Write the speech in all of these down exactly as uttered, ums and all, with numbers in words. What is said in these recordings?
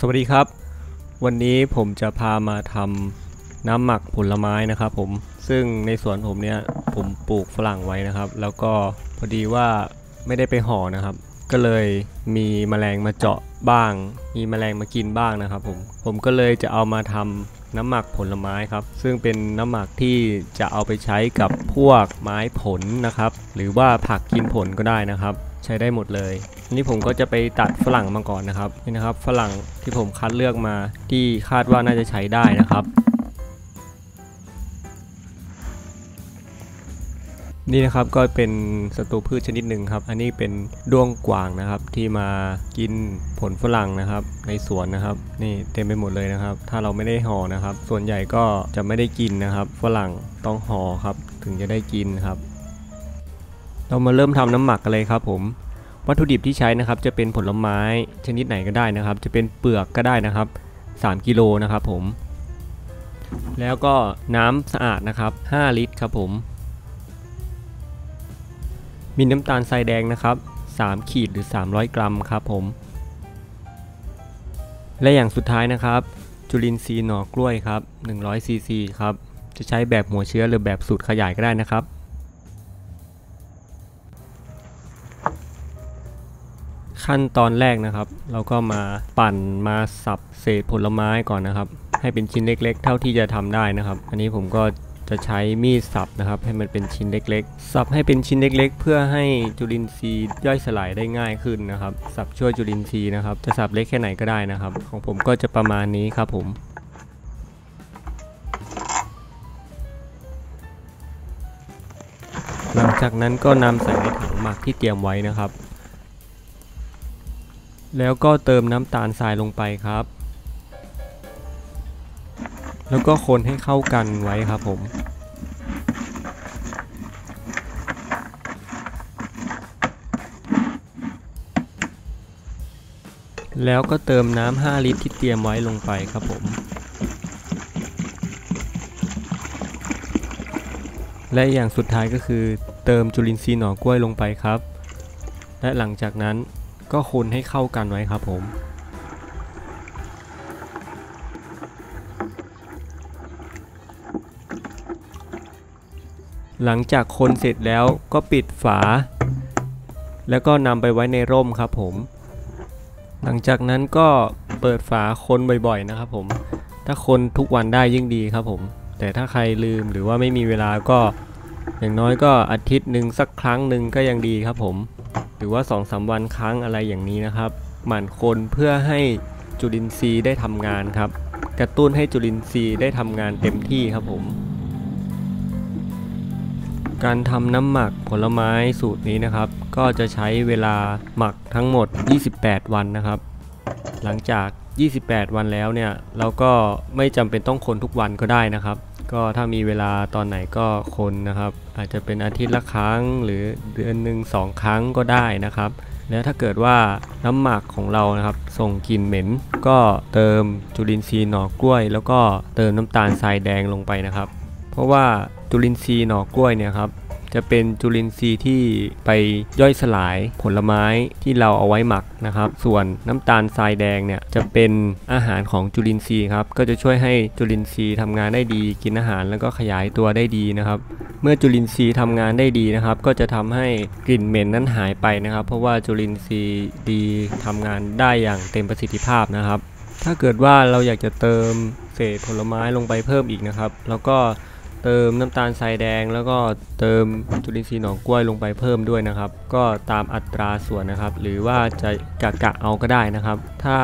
สวัสดีครับวันนี้ผมจะพามาทำน้ำหมักผลไม้นะครับผมซึ่งในสวนผมเนี่ยผมปลูกฝรั่งไว้นะครับแล้วก็พอดีว่าไม่ได้ไปห่อนะครับก็เลยมีแมลงมาเจาะบ้างมีแมลงมากินบ้างนะครับผมผมก็เลยจะเอามาทำน้ำหมักผลไม้ครับซึ่งเป็นน้ำหมักที่จะเอาไปใช้กับพวกไม้ผลนะครับหรือว่าผักกินผลก็ได้นะครับใช้ได้หมดเลยนี่ผมก็จะไปตัดฝรั่งมาก่อนนะครับนี่นะครับฝรั่งที่ผมคัดเลือกมาที่คาดว่าน่าจะใช้ได้นะครับนี่นะครับก็เป็นศัตรูพืชชนิดหนึ่งครับอันนี้เป็นด้วงกวางนะครับที่มากินผลฝรั่งนะครับในสวนนะครับนี่เต็มไปหมดเลยนะครับถ้าเราไม่ได้ห่อนะครับส่วนใหญ่ก็จะไม่ได้กินนะครับฝรั่งต้องห่อครับถึงจะได้กินครับเรามาเริ่มทำน้ำหมักกันเลยครับผมวัตถุดิบที่ใช้นะครับจะเป็นผลไม้ชนิดไหนก็ได้นะครับจะเป็นเปลือกก็ได้นะครับสามกิโลนะครับผมแล้วก็น้ำสะอาดนะครับห้าลิตรครับผมมีน้ำตาลทรายแดงนะครับสามขีดหรือสามร้อยกรัมครับผมและอย่างสุดท้ายนะครับจุลินทรีย์หน่อกล้วยครับหนึ่งร้อยซีซีครับจะใช้แบบหัวเชื้อหรือแบบสูตรขยายก็ได้นะครับขั้นตอนแรกนะครับเราก็มาปั่นมาสับเศษผลไม้ก่อนนะครับให้เป็นชิ้นเล็กๆเท่าที่จะทำได้นะครับอันนี้ผมก็จะใช้มีดสับนะครับให้มันเป็นชิ้นเล็กๆสับให้เป็นชิ้นเล็กๆเพื่อให้จุลินทรีย์ย่อยสลายได้ง่ายขึ้นนะครับสับช่วยจุลินทรีย์นะครับจะสับเล็กแค่ไหนก็ได้นะครับของผมก็จะประมาณนี้ครับผมหลังจากนั้นก็นำใส่ในถังหมักที่เตรียมไว้นะครับแล้วก็เติมน้ำตาลทรายลงไปครับแล้วก็คนให้เข้ากันไว้ครับผมแล้วก็เติมน้ำห้าลิตรที่เตรียมไว้ลงไปครับผมและอย่างสุดท้ายก็คือเติมจุลินทรีย์หน่อกล้วยลงไปครับและหลังจากนั้นก็คนให้เข้ากันไว้ครับผมหลังจากคนเสร็จแล้วก็ปิดฝาแล้วก็นำไปไว้ในร่มครับผมหลังจากนั้นก็เปิดฝาคนบ่อยๆนะครับผมถ้าคนทุกวันได้ยิ่งดีครับผมแต่ถ้าใครลืมหรือว่าไม่มีเวลาก็อย่างน้อยก็อาทิตย์หนึ่งสักครั้งหนึ่งก็ยังดีครับผมหรือว่า สองถึงสาม วันครั้งอะไรอย่างนี้นะครับหมั่นคนเพื่อให้จุลินทรีย์ได้ทำงานครับกระตุ้นให้จุลินทรีย์ได้ทำงานเต็มที่ครับผมการทำน้ำหมักผลไม้สูตรนี้นะครับก็จะใช้เวลาหมักทั้งหมดยี่สิบแปดวันนะครับหลังจากยี่สิบแปดวันแล้วเนี่ยเราก็ไม่จำเป็นต้องคนทุกวันก็ได้นะครับก็ถ้ามีเวลาตอนไหนก็คนนะครับอาจจะเป็นอาทิตย์ละครั้งหรือเดือนหนึ่งสองครั้งก็ได้นะครับและถ้าเกิดว่าน้ำหมักของเรานะครับส่งกลิ่นเหม็นก็เติมจุลินทรีย์หน่อกล้วยแล้วก็เติมน้ำตาลทรายแดงลงไปนะครับเพราะว่าจุลินทรีย์หน่อกล้วยเนี่ยครับจะเป็นจุลินทรีย์ที่ไปย่อยสลายผลไม้ที่เราเอาไว้หมักนะครับส่วนน้ำตาลทรายแดงเนี่ยจะเป็นอาหารของจุลินทรีย์ครับก็จะช่วยให้จุลินทรีย์ทำงานได้ดีกินอาหารแล้วก็ขยายตัวได้ดีนะครับเมื่อจุลินทรีย์ทำงานได้ดีนะครับก็จะทำให้กลิ่นเหม็นนั้นหายไปนะครับเพราะว่าจุลินทรีย์ดีทำงานได้อย่างเต็มประสิทธิภาพนะครับถ้าเกิดว่าเราอยากจะเติมเศษผลไม้ลงไปเพิ่มอีกนะครับแล้วก็เติมน้ำตาลทรายแดงแล้วก็เติมจุลินทรีย์หนองกล้วยลงไปเพิ่มด้วยนะครับก็ตามอัตราส่วนนะครับหรือว่าจะกะกะเอาก็ได้นะครับถ้า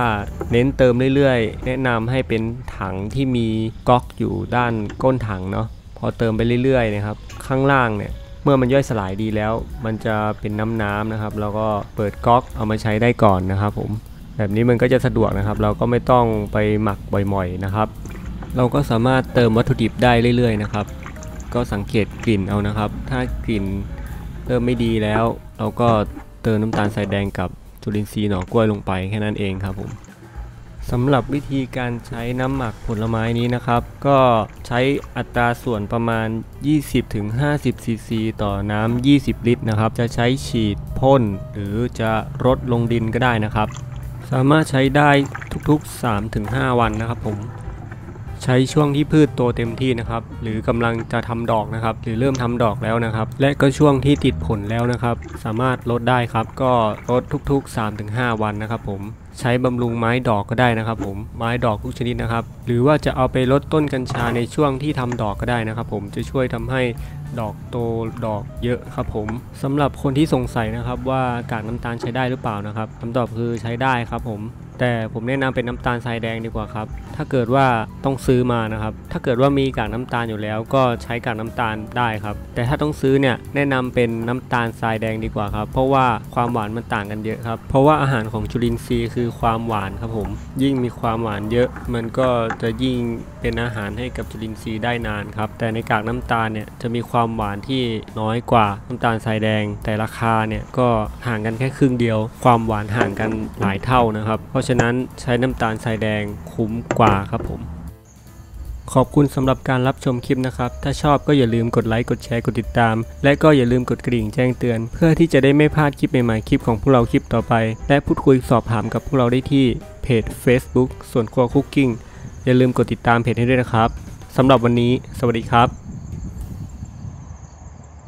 เน้นเติมเรื่อยๆแนะนำให้เป็นถังที่มีก๊อกอยู่ด้านก้นถังเนาะพอเติมไปเรื่อยๆนะครับข้างล่างเนี่ยเมื่อมันย่อยสลายดีแล้วมันจะเป็นน้ำๆนะครับแล้วก็เปิดก๊อกเอามาใช้ได้ก่อนนะครับผมแบบนี้มันก็จะสะดวกนะครับเราก็ไม่ต้องไปหมักบ่อยๆนะครับเราก็สามารถเติมวัตถุดิบได้เรื่อยๆนะครับก็สังเกตกลิ่นเอานะครับถ้ากลิ่นเริ่มไม่ดีแล้วเราก็เติมน้ำตาลทรายแดงกับจุลินทรีย์หน่อกล้วยลงไปแค่นั้นเองครับผมสำหรับวิธีการใช้น้ำหมักผลไม้นี้นะครับก็ใช้อัตราส่วนประมาณ ยี่สิบถึงห้าสิบ ซีซีต่อน้ำยี่สิบลิตรนะครับจะใช้ฉีดพ่นหรือจะรดลงดินก็ได้นะครับส สามารถใช้ได้ทุกๆ สามถึงห้า วันนะครับผมใช้ช่วงที่พืชโตเต็มที่นะครับหรือกำลังจะทำดอกนะครับหรือเริ่มทำดอกแล้วนะครับและก็ช่วงที่ติดผลแล้วนะครับสามารถลดได้ครับก็ลดทุกๆ สามถึงห้า วันนะครับผมใช้บำรุงไม้ดอกก็ได้นะครับผมไม้ดอกทุกชนิดนะครับหรือว่าจะเอาไปลดต้นกัญชาในช่วงที่ทำดอกก็ได้นะครับผมจะช่วยทำให้ดอกโตดอกเยอะครับผมสำหรับคนที่สงสัยนะครับว่ากากน้ำตาลใช้ได้หรือเปล่านะครับคำตอบคือใช้ได้ครับผมแต่ผมแนะนำเป็นน้ำตาลทรายแดงดีกว่าครับถ้าเกิดว่าต้องซื้อมานะครับถ้าเกิดว่ามีกากน้ำตาลอยู่แล้วก็ใช้กากน้ำตาลได้ครับแต่ถ้าต้องซื้อเนี่ยแนะนำเป็นน้ำตาลทรายแดงดีกว่าครับเพราะว่าความหวานมันต่างกันเยอะครับเพราะว่าอาหารของจุลินทรีย์คือความหวานครับผมยิ่งมีความหวานเยอะมันก็จะยิ่งเป็นอาหารให้กับจุลินทรีย์ได้นานครับแต่ในกากน้ำตาลเนี่ยจะมีความหวานที่น้อยกว่าน้ำตาลทรายแดงแต่ราคาเนี่ยก็ห่างกันแค่ครึ่งเดียวความหวานห่างกันหลายเท่านะครับเพราะฉะนั้นใช้น้ำตาลทรายแดงคุ้มกว่าครับผมขอบคุณสำหรับการรับชมคลิปนะครับถ้าชอบก็อย่าลืมกดไลค์กดแชร์กดติดตามและก็อย่าลืมกดกระดิ่งแจ้งเตือนเพื่อที่จะได้ไม่พลาดคลิปใหม่ๆคลิปของพวกเราคลิปต่อไปและพูดคุยสอบถามกับพวกเราได้ที่เพจ Facebook ส่วนครัวคุกกิ้งอย่าลืมกดติดตามเพจให้ด้วยนะครับสำหรับวันนี้สวัสดีครับ